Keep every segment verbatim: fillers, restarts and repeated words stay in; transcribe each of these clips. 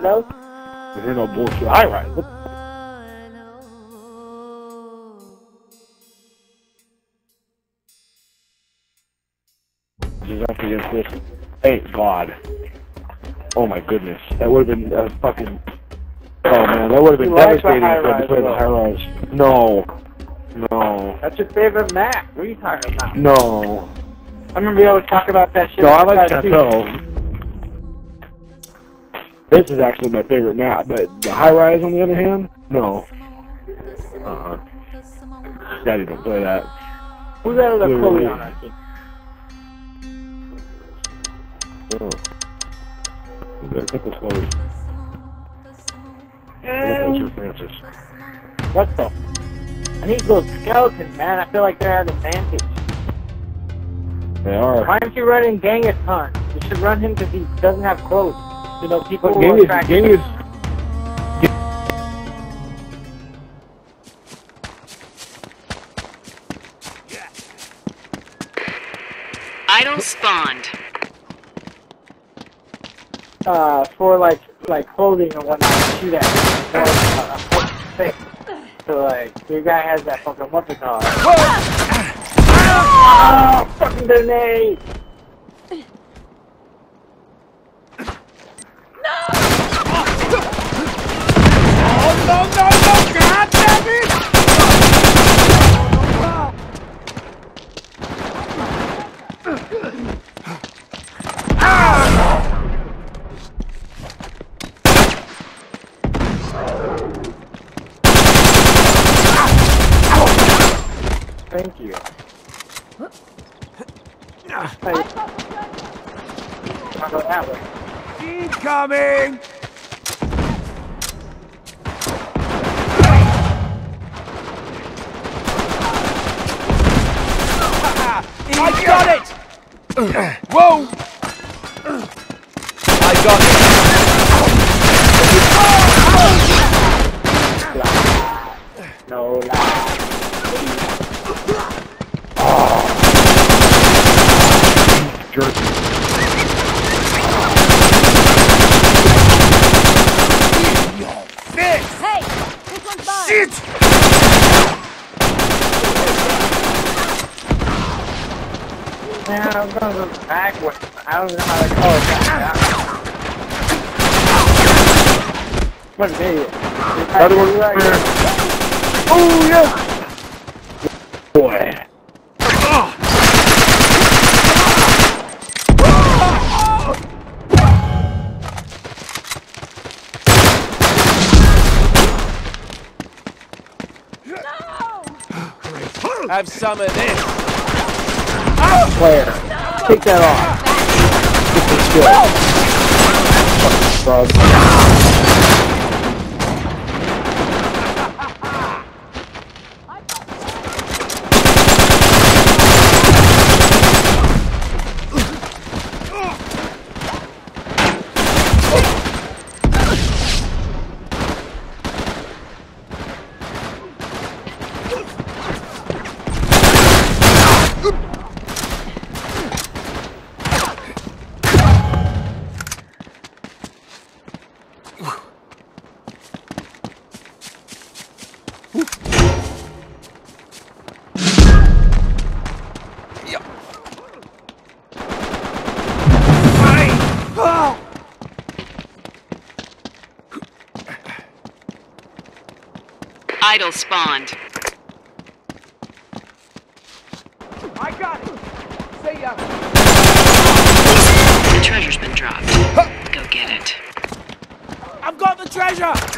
Hello? This ain't no bullshit. All right. What? Just up against this. Thank God. Oh my goodness. That would have been a fucking. Oh man, that would have been devastating if I played the high rise. No. No. That's your favorite map. What are you talking about? No. I remember you always talk about that shit. No, I like Chateau. This is actually my favorite map, but the high rise on the other hand, no. Uh huh. Daddy don't play that. Who's that other Chloe on, I think? Oh. I think it's Chloe. Um, Francis. What the? I need those skeletons, man. I feel like they're at advantage. They are. Why aren't you running Genghis Khan? You should run him because he doesn't have clothes. You know, people who are tracking him. I don't spawn. Uh, for like, like clothing and whatnot, shoot at him. So, uh, so like, your guy has that fucking what's it called? Oh, fucking grenade! No! Oh, no, no, no! God damn it! Thank you. Incoming! I got it! Whoa! I got it! No lie. Oh. Jerky. Shit! Man, I'm gonna go backwards. I don't know how to call it that. What an idiot. Another one right here. Oh, yeah! Boy. Have some of this. Oh, player, no. Take that off. Get this kill. Fucking frog. Idle spawned. I got it. Say ya. The treasure's been dropped. Huh. Go get it. I've got the treasure. I've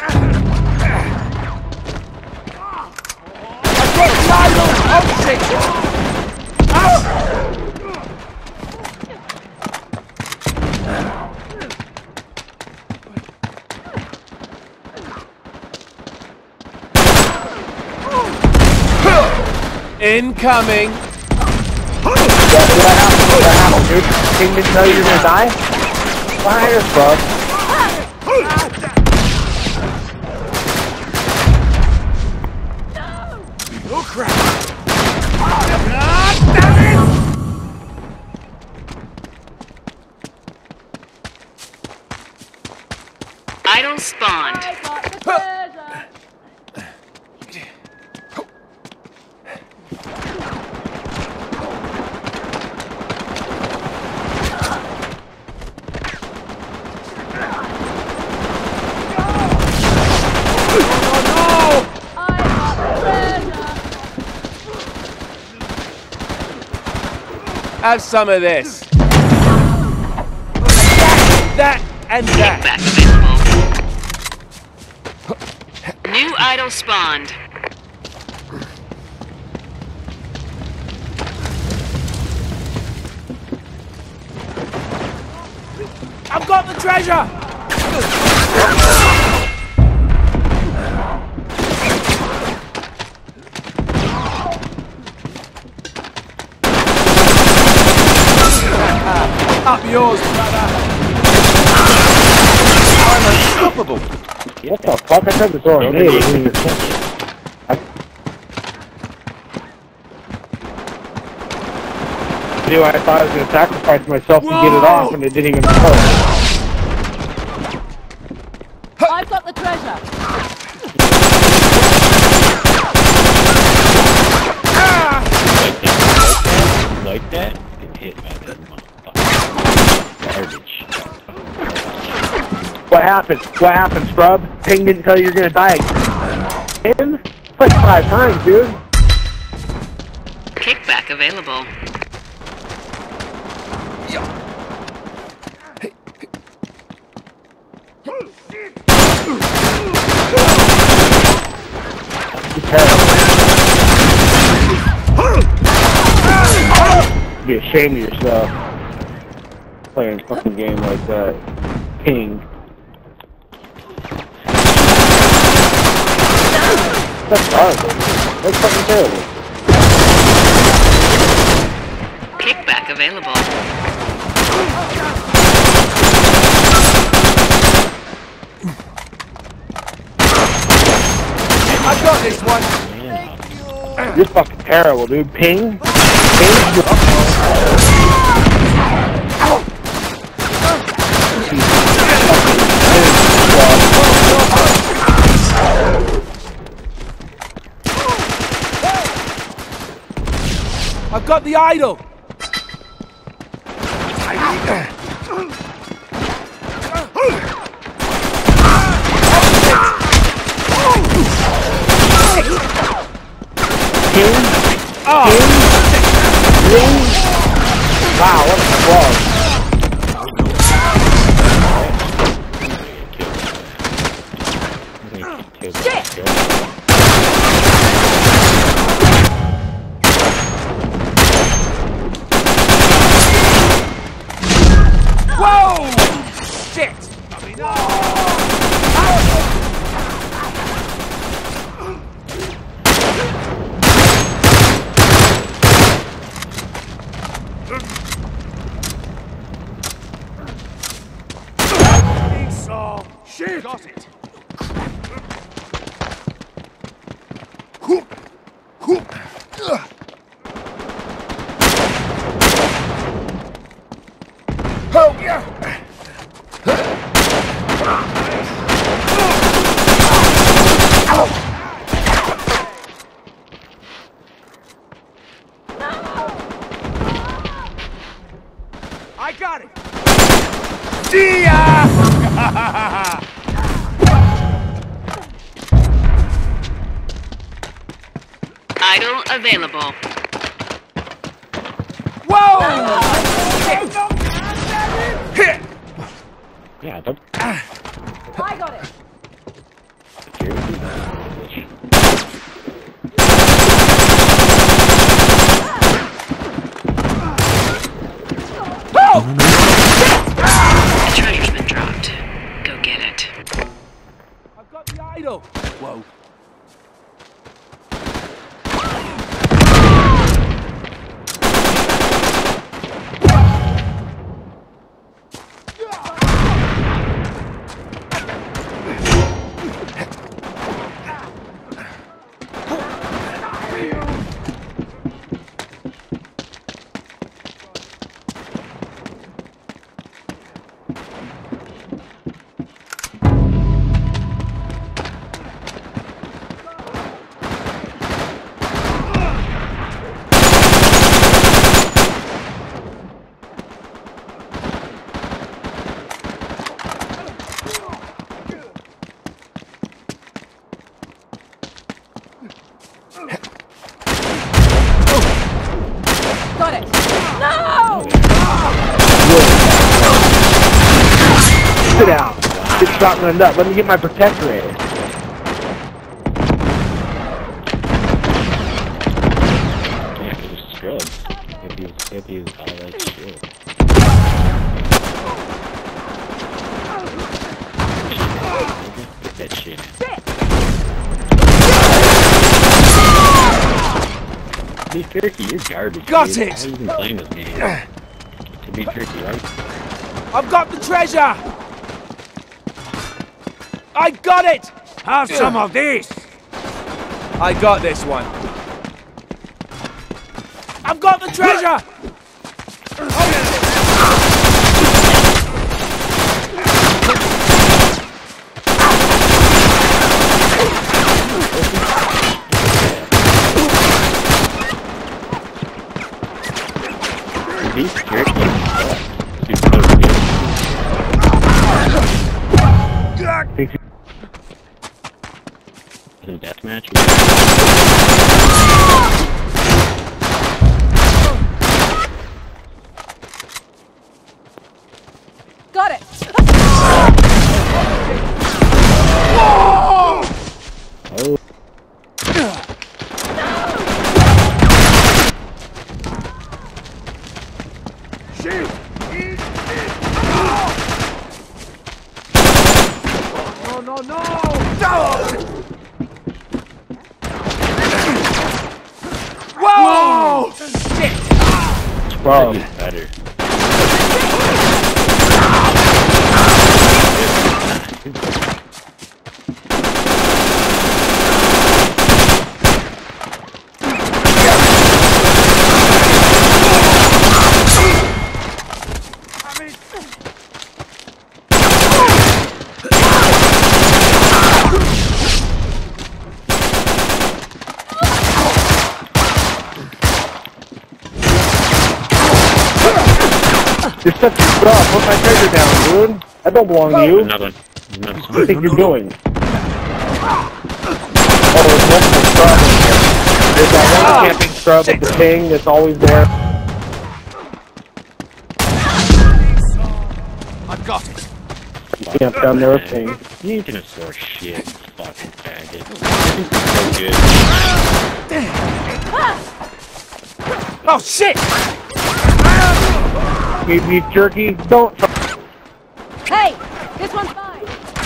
got an idle object. Oh. Incoming! Yeah, did I have to do that happen, dude? King didn't know you were gonna die? Fire as fuck. No! Oh crap! God damn it! I don't spawn. I got the treasure. No! No, no! I got the treasure. Have some of this. That, that, and that. Back a bit. New idol spawned. I've got the treasure! Up yours, brother! I'm unstoppable! What the fuck? I tried to throw a nade. Anyway, I thought I was going to sacrifice myself Whoa! to get it off, and it didn't even work. I've got the treasure. Ah! Like that? Like that? Get hit, man. That's motherfucking garbage. What happened? What happened, Scrub? Ping didn't tell you you're gonna die again? Like five times, dude. Kickback available. You're terrible. Be ashamed of yourself playing a fucking game like that. Ping. That's horrible. That's fucking terrible. Kickback available. I got this one. Thank you. You're fucking terrible, dude. Ping. Ping. Oh. I've got the idol! King? Oh! King? King? Wow, what a frog. Shit! Idol available. Whoa! Shit! Yeah, don't. I got it. Oh! The treasure's been dropped. Go get it. I've got the idol. Whoa. get shotgunned up. Let me get my protector in. Yeah, it's good. If you, if you, I like shit. Put that shit in. Be tricky, you're garbage. Got dude. It! How you even playing this game? To be tricky, right? I've got the treasure! I got it! Have yeah. some of this! I got this one. I've got the treasure! He's tricky. In deathmatch. Got it. Oh. Oh. Shoot. Oh no no no! No. Whoa! Shit! Wow. That'd be better. You're such a scrub. Put my treasure down, dude. I don't belong to you. Another. Another. What do you think you're doing? Oh, there's multiple scrubs in here. There's that one camping scrub with the ping that's always there. I've got it. Camp down there with ping. You can absorb shit, fucking faggot. So good. Oh, shit! Gave me jerky, don't. Hey, this one's fine. Fuck.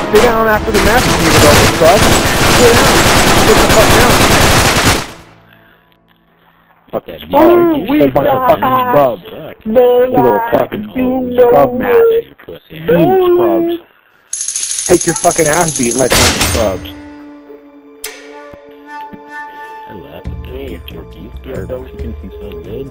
Stay down after the match. Fuck that. Oh, we got fucking scrub. No, you little fucking scrub match. You scrubs. Take your fucking ass beat like fucking scrubs. I laugh at the turkeys. They're fucking so good.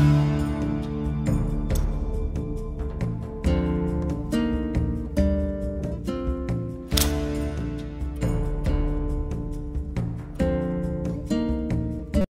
Mm-hmm.